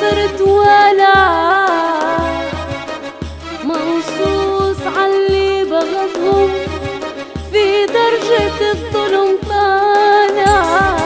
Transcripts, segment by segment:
صرت ولا منصوص عاللي بغضهم في درجة الظلم طالع.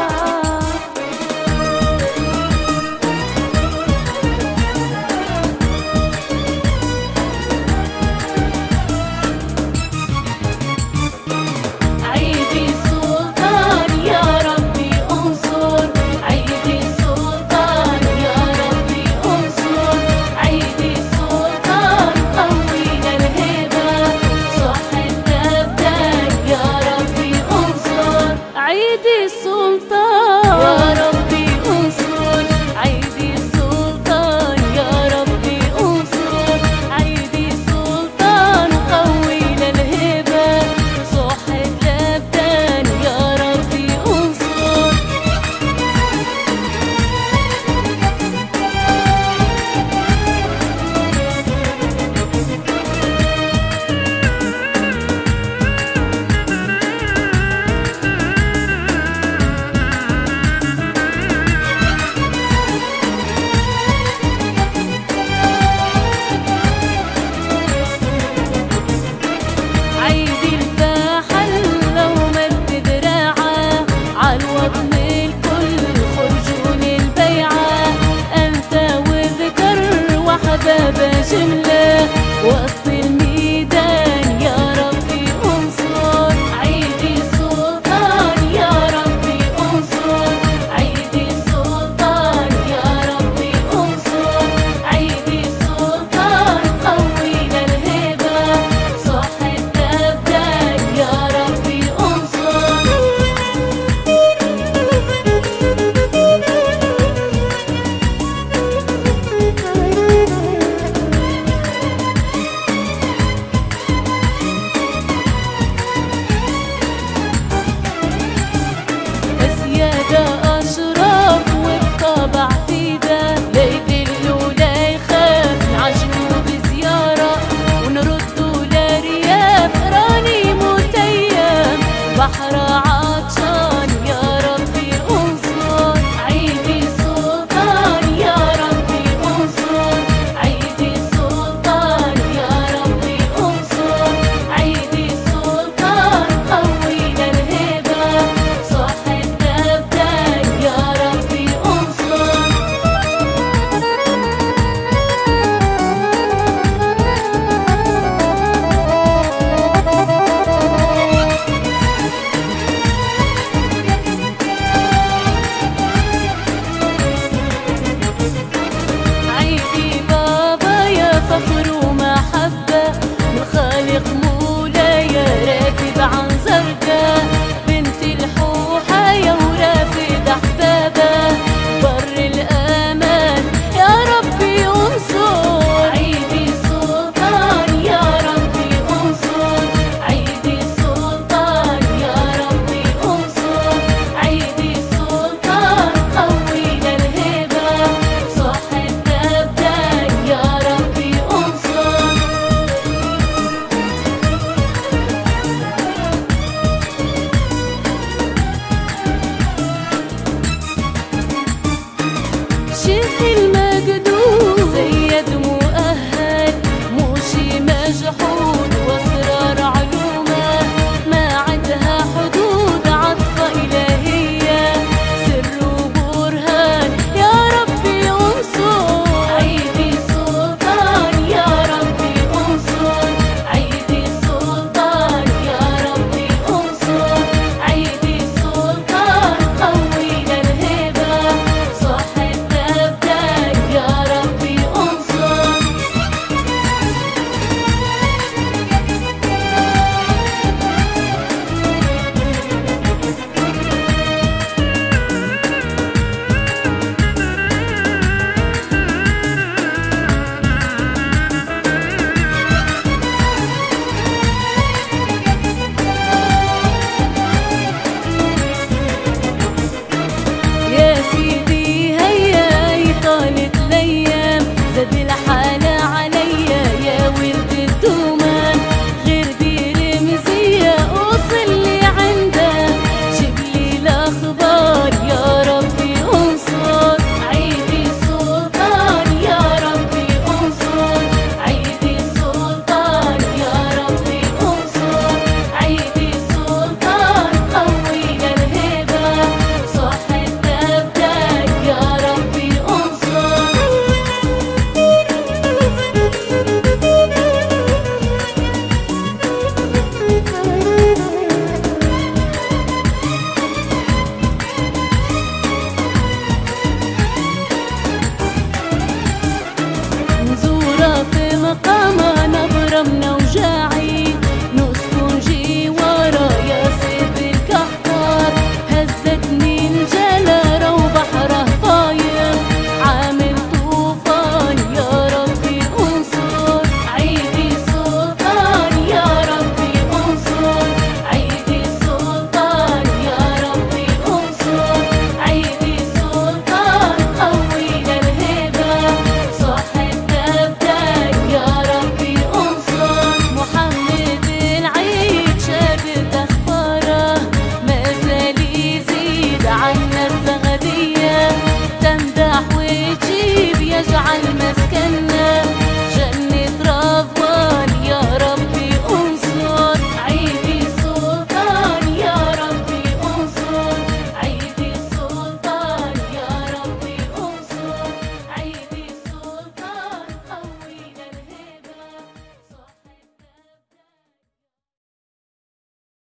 قام نظرة من